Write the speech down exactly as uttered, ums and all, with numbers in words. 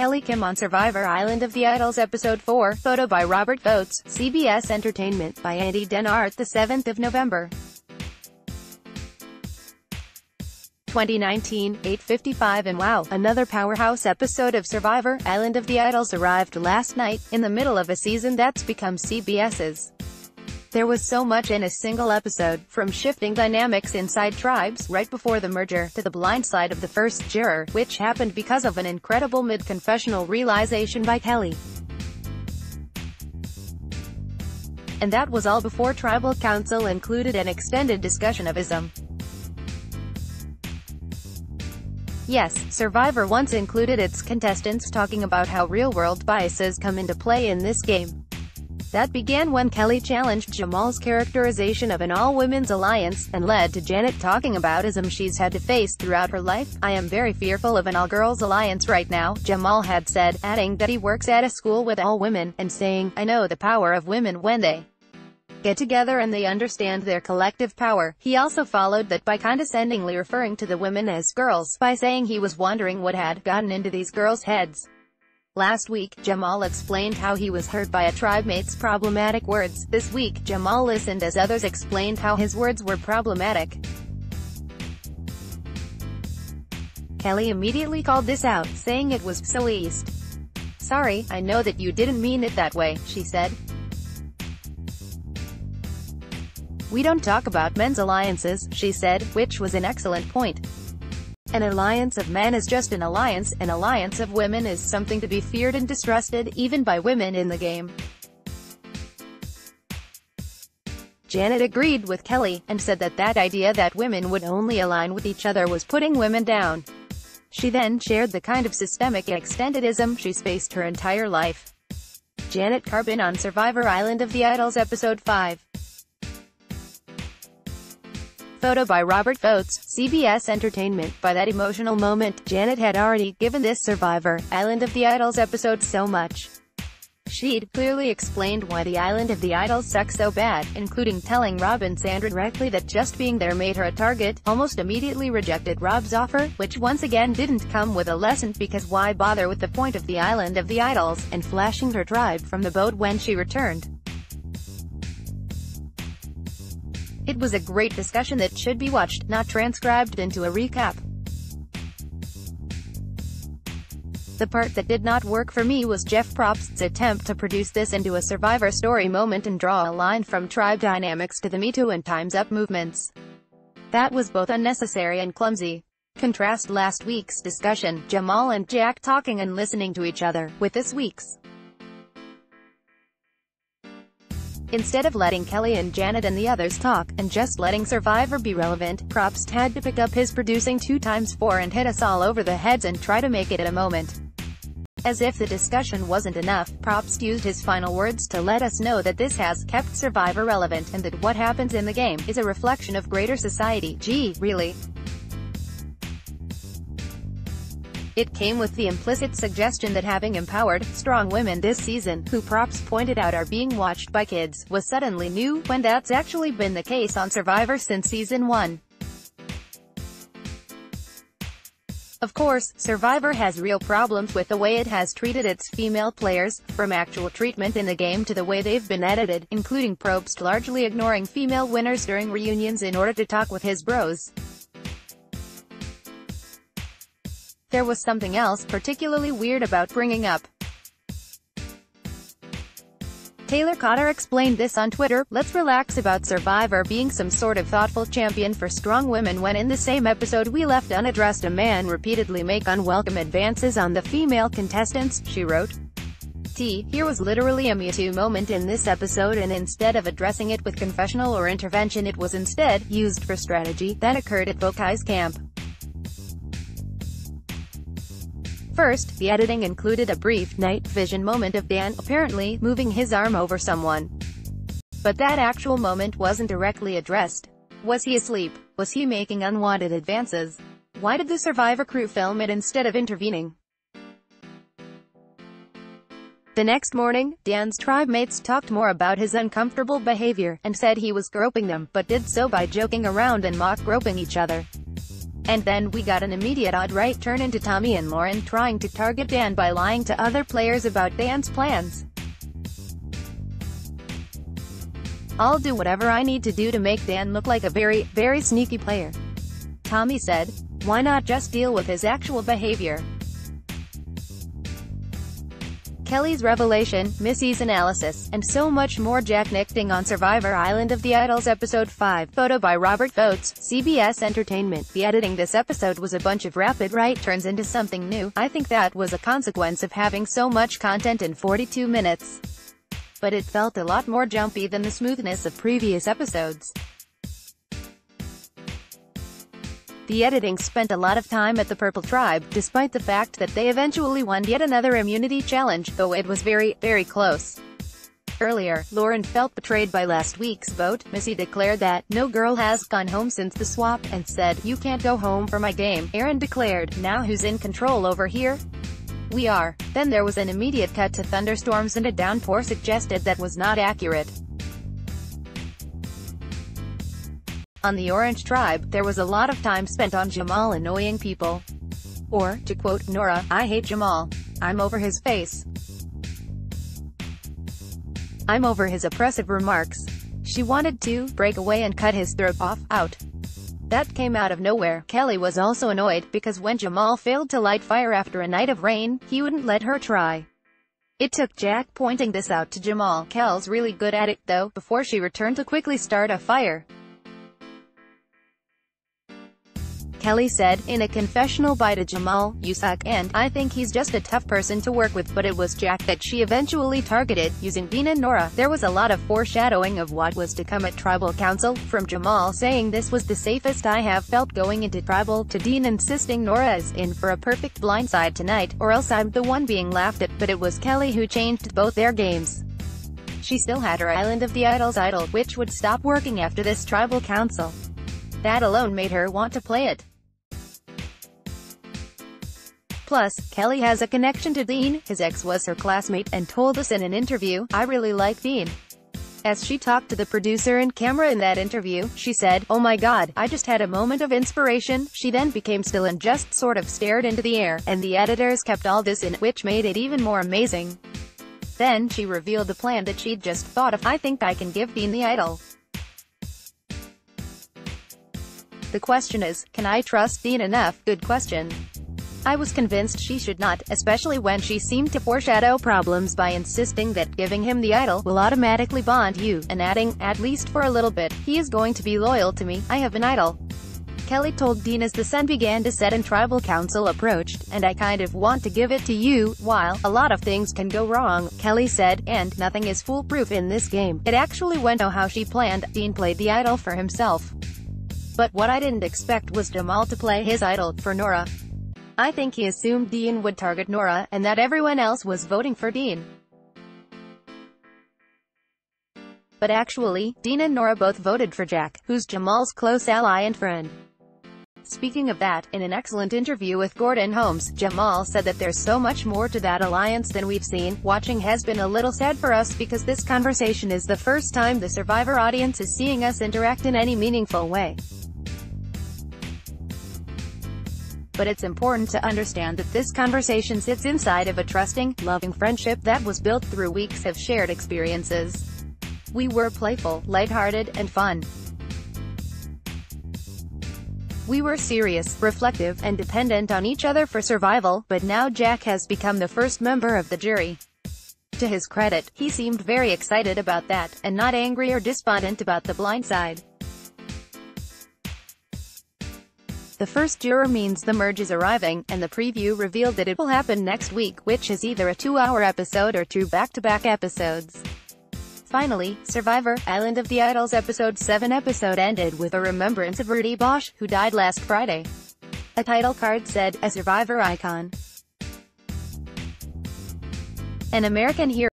Kellee Kim on Survivor Island of the Idols Episode four, photo by Robert Voets, C B S Entertainment, by Andy Denhart, the seventh of November. twenty nineteen, eight fifty-five and wow, another powerhouse episode of Survivor, Island of the Idols arrived last night, in the middle of a season that's become CBS's. There was so much in a single episode, from shifting dynamics inside tribes, right before the merger, to the blind side of the first juror, which happened because of an incredible mid-confessional realization by Kellee. And that was all before Tribal Council included an extended discussion of ism. Yes, Survivor once included its contestants talking about how real-world biases come into play in this game. That began when Kellee challenged Jamal's characterization of an all-women's alliance, and led to Janet talking about ism she's had to face throughout her life. "I am very fearful of an all-girls alliance right now," Jamal had said, adding that he works at a school with all women, and saying, "I know the power of women when they get together and they understand their collective power." He also followed that by condescendingly referring to the women as girls, by saying he was wondering what had gotten into these girls' heads. Last week, Jamal explained how he was hurt by a tribemate's problematic words. This week, Jamal listened as others explained how his words were problematic. Kellee immediately called this out, saying it was so east. "Sorry, I know that you didn't mean it that way," she said. "We don't talk about men's alliances," she said, which was an excellent point. "An alliance of men is just an alliance, an alliance of women is something to be feared and distrusted, even by women in the game." Janet agreed with Kellee, and said that that idea that women would only align with each other was putting women down. She then shared the kind of systemic extendedism she's faced her entire life. Janet Carbin on Survivor Island of the Idols Episode five. Photo by Robert Voets, C B S Entertainment. By that emotional moment, Janet had already given this Survivor, Island of the Idols episode so much. She'd clearly explained why the Island of the Idols sucks so bad, including telling Rob and Sandra directly that just being there made her a target, almost immediately rejected Rob's offer, which once again didn't come with a lesson because why bother with the point of the Island of the Idols, and flashing her tribe from the boat when she returned. It was a great discussion that should be watched, not transcribed into a recap. The part that did not work for me was Jeff Probst's attempt to produce this into a Survivor story moment and draw a line from tribe dynamics to the MeToo and Time's Up movements. That was both unnecessary and clumsy. Contrast last week's discussion, Jamal and Jack talking and listening to each other, with this week's. Instead of letting Kellee and Janet and the others talk, and just letting Survivor be relevant, Probst had to pick up his producing two times four and hit us all over the heads and try to make it a moment. As if the discussion wasn't enough, Probst used his final words to let us know that this has kept Survivor relevant, and that what happens in the game is a reflection of greater society. Gee, really? It came with the implicit suggestion that having empowered, strong women this season, who Probst pointed out are being watched by kids, was suddenly new, when that's actually been the case on Survivor since Season one. Of course, Survivor has real problems with the way it has treated its female players, from actual treatment in the game to the way they've been edited, including Probst largely ignoring female winners during reunions in order to talk with his bros. There was something else particularly weird about bringing up. Taylor Cotter explained this on Twitter. "Let's relax about Survivor being some sort of thoughtful champion for strong women when in the same episode we left unaddressed a man repeatedly make unwelcome advances on the female contestants," she wrote. T. Here was literally a MeToo moment in this episode, and instead of addressing it with confessional or intervention, it was instead used for strategy. That occurred at Vokai's camp. First, the editing included a brief night vision moment of Dan, apparently, moving his arm over someone. But that actual moment wasn't directly addressed. Was he asleep? Was he making unwanted advances? Why did the Survivor crew film it instead of intervening? The next morning, Dan's tribe mates talked more about his uncomfortable behavior, and said he was groping them, but did so by joking around and mock-groping each other. And then we got an immediate odd right turn into Tommy and Lauren trying to target Dan by lying to other players about Dan's plans. I'll do whatever I need to do to make Dan look like a very, very sneaky player, Tommy said. Why not just deal with his actual behavior? Kellee's revelation, Missy's analysis, and so much more. Jack Nichting on Survivor Island of the Idols Episode five. Photo by Robert Voets, C B S Entertainment. The editing this episode was a bunch of rapid right turns into something new. I think that was a consequence of having so much content in forty-two minutes. But it felt a lot more jumpy than the smoothness of previous episodes. The editing spent a lot of time at the Purple Tribe, despite the fact that they eventually won yet another immunity challenge, though it was very, very close. Earlier, Lauren felt betrayed by last week's vote. Missy declared that, no girl has gone home since the swap, and said, you can't go home for my game. Aaron declared, now who's in control over here? We are. Then there was an immediate cut to thunderstorms and a downpour suggested that was not accurate. On the Orange Tribe, there was a lot of time spent on Jamal annoying people. Or, to quote Nora, I hate Jamal. I'm over his face. I'm over his oppressive remarks. She wanted to break away and cut his throat off, out. That came out of nowhere. Kellee was also annoyed, because when Jamal failed to light fire after a night of rain, he wouldn't let her try. It took Jack pointing this out to Jamal. Kellee's really good at it, though, before she returned to quickly start a fire. Kellee said, in a confessional by to Jamal, you suck, and I think he's just a tough person to work with, but it was Jack that she eventually targeted, using Dean and Nora. There was a lot of foreshadowing of what was to come at Tribal Council, from Jamal saying this was the safest I have felt going into Tribal, to Dean insisting Nora is in for a perfect blindside tonight, or else I'm the one being laughed at, but it was Kellee who changed both their games. She still had her Island of the Idols idol, which would stop working after this Tribal Council. That alone made her want to play it. Plus, Kellee has a connection to Dean. His ex was her classmate, and told us in an interview, I really like Dean. As she talked to the producer and camera in that interview, she said, oh my god, I just had a moment of inspiration. She then became still and just sort of stared into the air, and the editors kept all this in, which made it even more amazing. Then she revealed the plan that she'd just thought of. I think I can give Dean the idol. The question is, can I trust Dean enough? Good question. I was convinced she should not, especially when she seemed to foreshadow problems by insisting that giving him the idol will automatically bond you, and adding, at least for a little bit, he is going to be loyal to me, I have an idol. Kellee told Dean as the sun began to set and Tribal Council approached, and I kind of want to give it to you, while, a lot of things can go wrong, Kellee said, and, nothing is foolproof in this game. It actually went how she planned. Dean played the idol for himself. But what I didn't expect was Jamal to play his idol for Nora. I think he assumed Dean would target Nora, and that everyone else was voting for Dean. But actually, Dean and Nora both voted for Jack, who's Jamal's close ally and friend. Speaking of that, in an excellent interview with Gordon Holmes, Jamal said that there's so much more to that alliance than we've seen. Watching has been a little sad for us because this conversation is the first time the Survivor audience is seeing us interact in any meaningful way. But it's important to understand that this conversation sits inside of a trusting, loving friendship that was built through weeks of shared experiences. We were playful, lighthearted, and fun. We were serious, reflective, and dependent on each other for survival, but now Jack has become the first member of the jury. To his credit, he seemed very excited about that, and not angry or despondent about the blind side. The first juror means the merge is arriving, and the preview revealed that it will happen next week, which is either a two-hour episode or two back-to-back episodes. Finally, Survivor, Island of the Idols Episode seven episode ended with a remembrance of Rudy Bosch, who died last Friday. A title card said, a Survivor icon. An American hero.